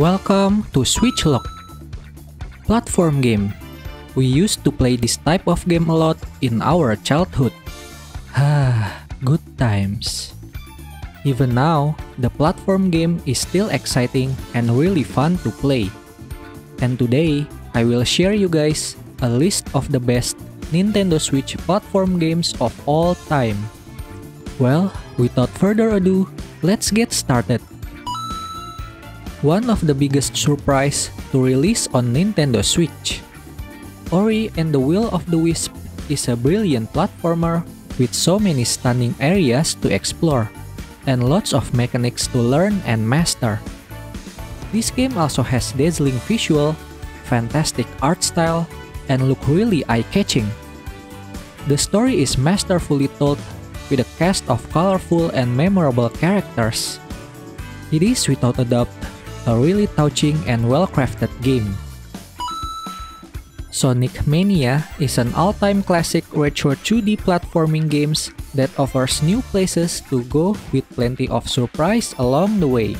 Welcome to Switch Log, platform game. We used to play this type of game a lot in our childhood. Good times. Even now, the platform game is still exciting and really fun to play. And today, I will share you guys a list of the best Nintendo Switch platform games of all time. Well, without further ado, let's get started. One of the biggest surprise to release on Nintendo Switch. Ori and the Will of the Wisps is a brilliant platformer with so many stunning areas to explore and lots of mechanics to learn and master. This game also has dazzling visual, fantastic art style, and look really eye-catching. The story is masterfully told with a cast of colorful and memorable characters. It is without a doubt a really touching and well-crafted game. Sonic Mania is an all-time classic retro 2D platforming games that offers new places to go with plenty of surprise along the way.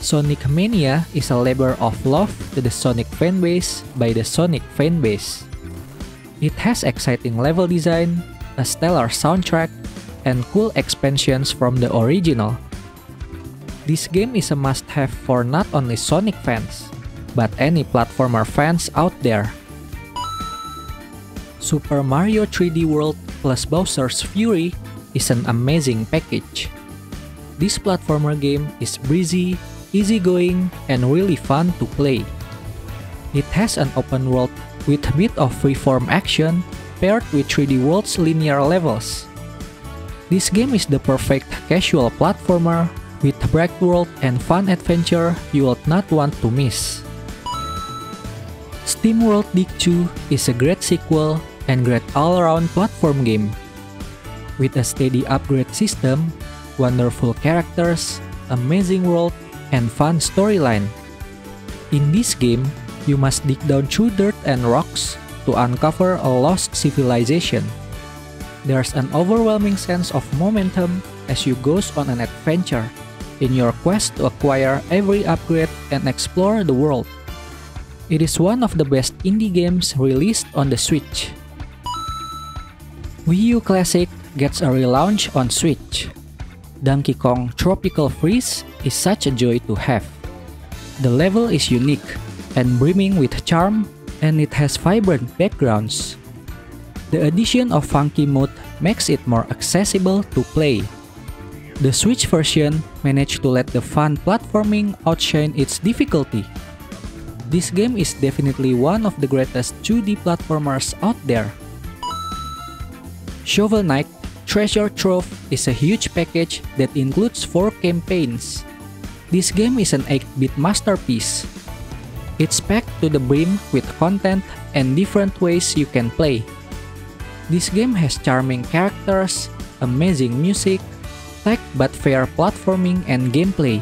Sonic Mania is a labor of love to the Sonic fanbase by the Sonic fanbase. It has exciting level design, a stellar soundtrack, and cool expansions from the original. This game is a must-have for not only Sonic fans, but any platformer fans out there. Super Mario 3D World + Bowser's Fury is an amazing package. This platformer game is breezy, easygoing, and really fun to play. It has an open world with a bit of freeform action paired with 3D World's linear levels. This game is the perfect casual platformer with bright world and fun adventure you will not want to miss. Steam World Dig 2 is a great sequel and great all-around platform game. With a steady upgrade system, wonderful characters, amazing world, and fun storyline. In this game, you must dig down through dirt and rocks to uncover a lost civilization. There's an overwhelming sense of momentum as you go on an adventure in your quest to acquire every upgrade and explore the world. It is one of the best indie games released on the Switch. Wii U Classic gets a relaunch on Switch. Donkey Kong: Tropical Freeze is such a joy to have. The level is unique and brimming with charm, and it has vibrant backgrounds. The addition of Funky Mode makes it more accessible to play. The Switch version managed to let the fun platforming outshine its difficulty. This game is definitely one of the greatest 2D platformers out there. Shovel Knight: Treasure Trove is a huge package that includes 4 campaigns. This game is an 8-bit masterpiece. It's packed to the brim with content and different ways you can play. This game has charming characters, amazing music, tech but fair platforming and gameplay.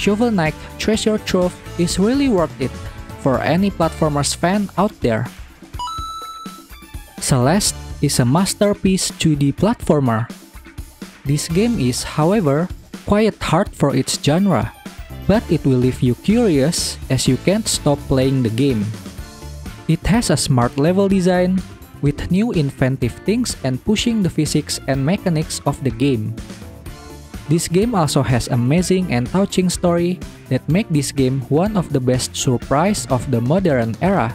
Shovel Knight: Treasure Trove is really worth it for any platformers fan out there. Celeste is a masterpiece 2D platformer. This game is, however, quite hard for its genre, but it will leave you curious as you can't stop playing the game. It has a smart level design, with new inventive things and pushing the physics and mechanics of the game. This game also has amazing and touching story that make this game one of the best surprise of the modern era.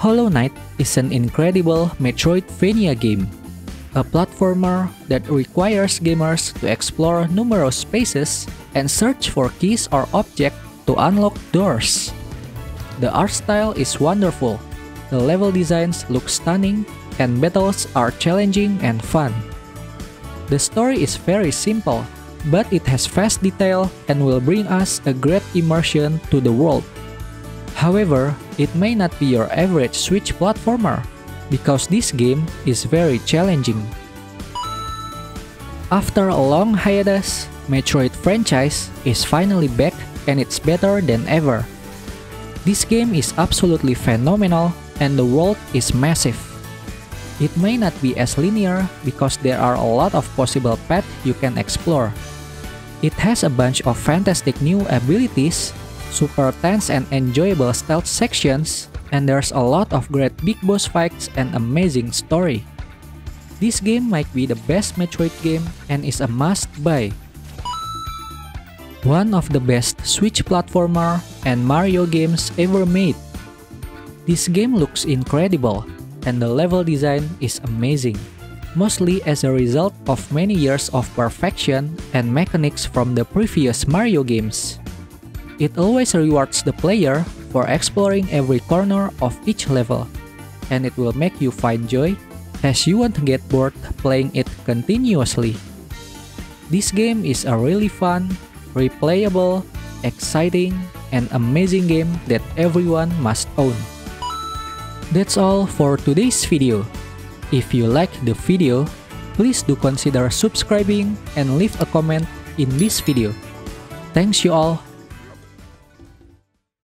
Hollow Knight is an incredible Metroidvania game, a platformer that requires gamers to explore numerous spaces and search for keys or objects to unlock doors. The art style is wonderful. The level designs look stunning, and battles are challenging and fun. The story is very simple, but it has vast detail and will bring us a great immersion to the world. However, it may not be your average Switch platformer, because this game is very challenging. After a long hiatus, Metroid franchise is finally back and it's better than ever. This game is absolutely phenomenal, and the world is massive. It may not be as linear because there are a lot of possible paths you can explore. It has a bunch of fantastic new abilities, super tense and enjoyable stealth sections, and there's a lot of great big boss fights and amazing story. This game might be the best Metroid game and is a must-buy. One of the best Switch platformer and Mario games ever made. This game looks incredible, and the level design is amazing, mostly as a result of many years of perfection and mechanics from the previous Mario games. It always rewards the player for exploring every corner of each level, and it will make you find joy as you won't get bored playing it continuously. This game is a really fun, replayable, exciting, and amazing game that everyone must own. That's all for today's video. If you liked the video, please do consider subscribing and leave a comment in this video. Thanks you all